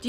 Do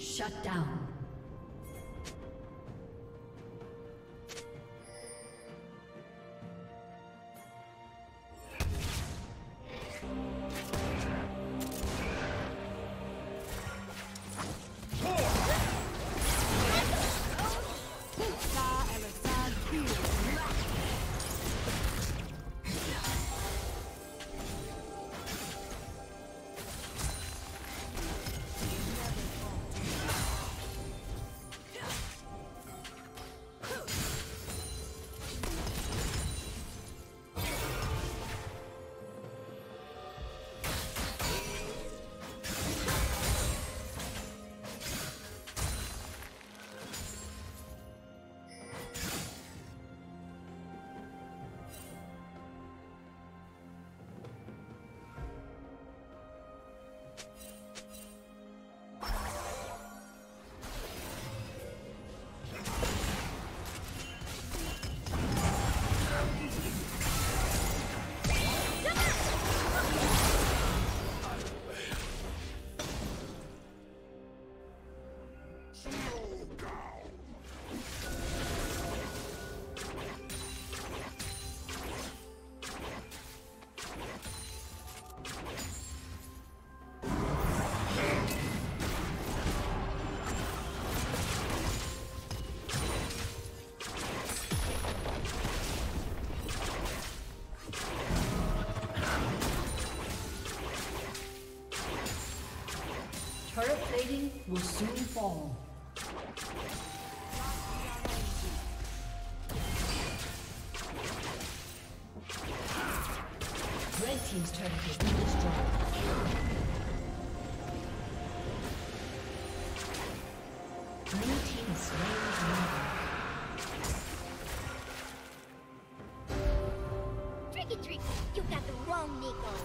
Shut down. Turret plating will soon fall. Red team's turret has been destroyed. Blue team is slain. Tricky, you got the wrong Nico.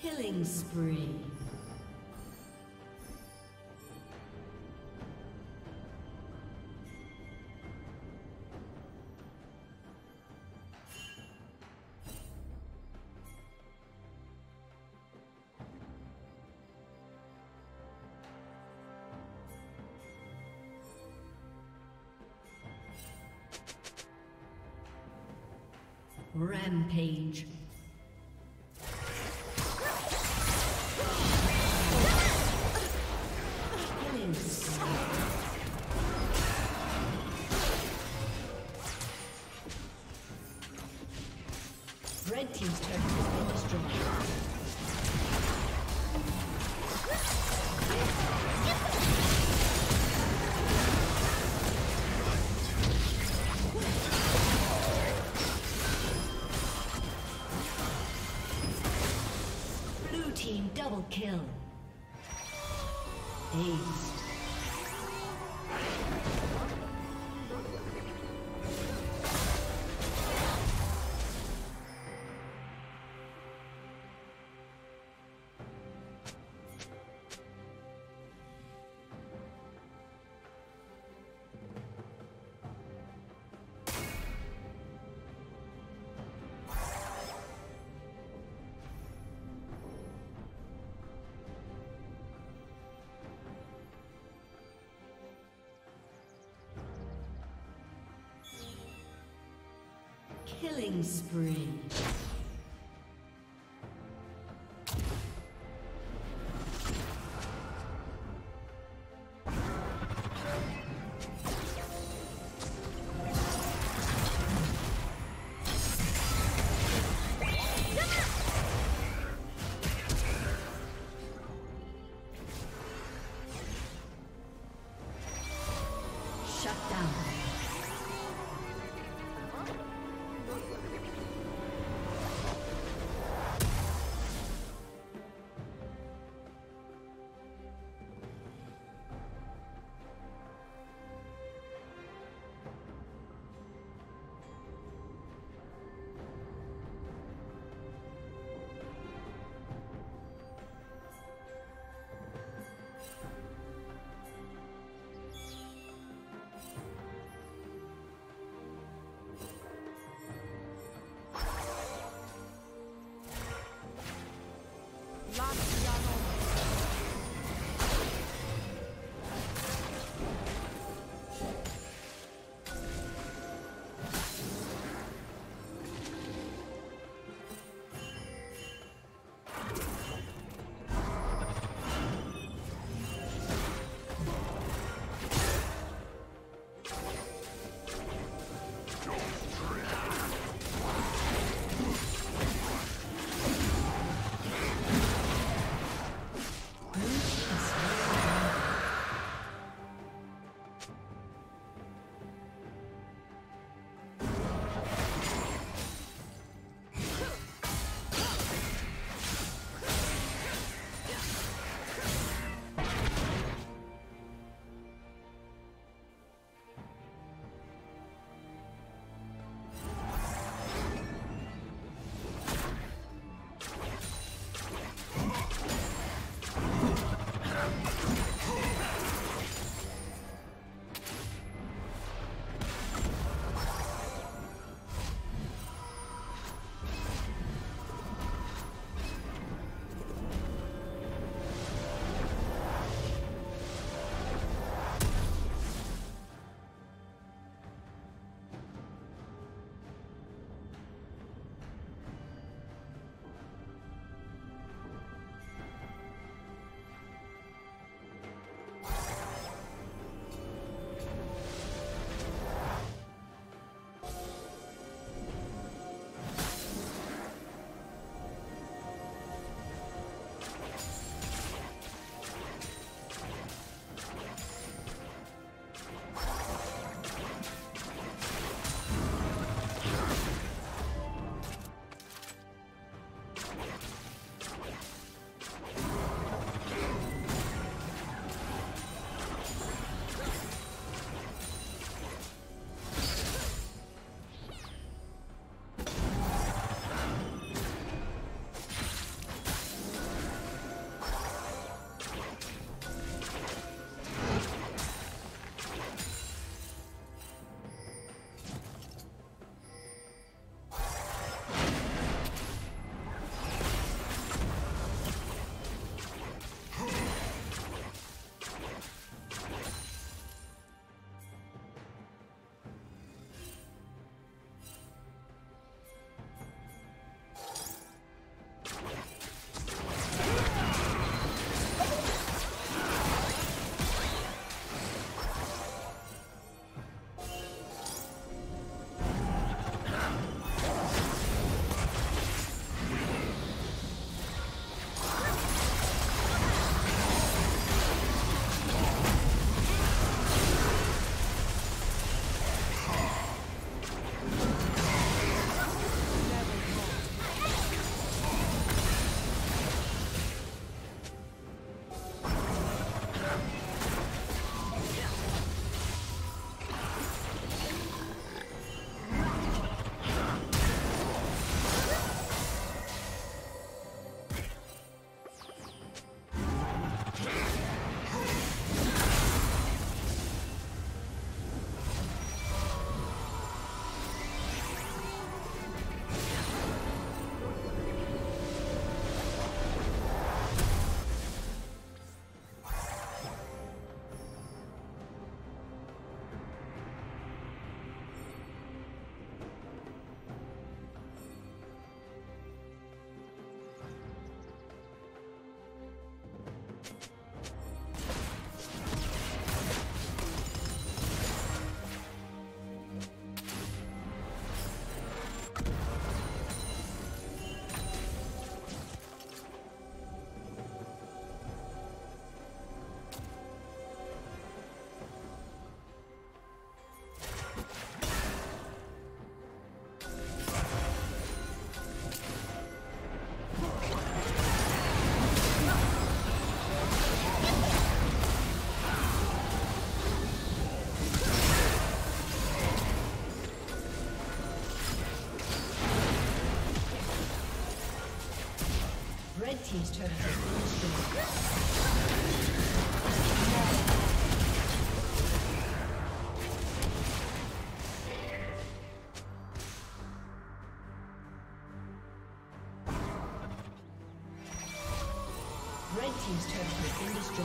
Killing spree. Rampage. Red team's turret has been destroyed. Double kill. Ace. Killing spree. team's turret has been destroyed. Red team's turret has been destroyed.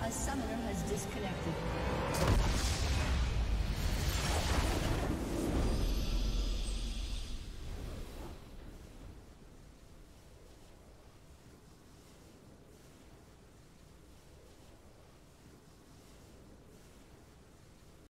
A summoner has disconnected.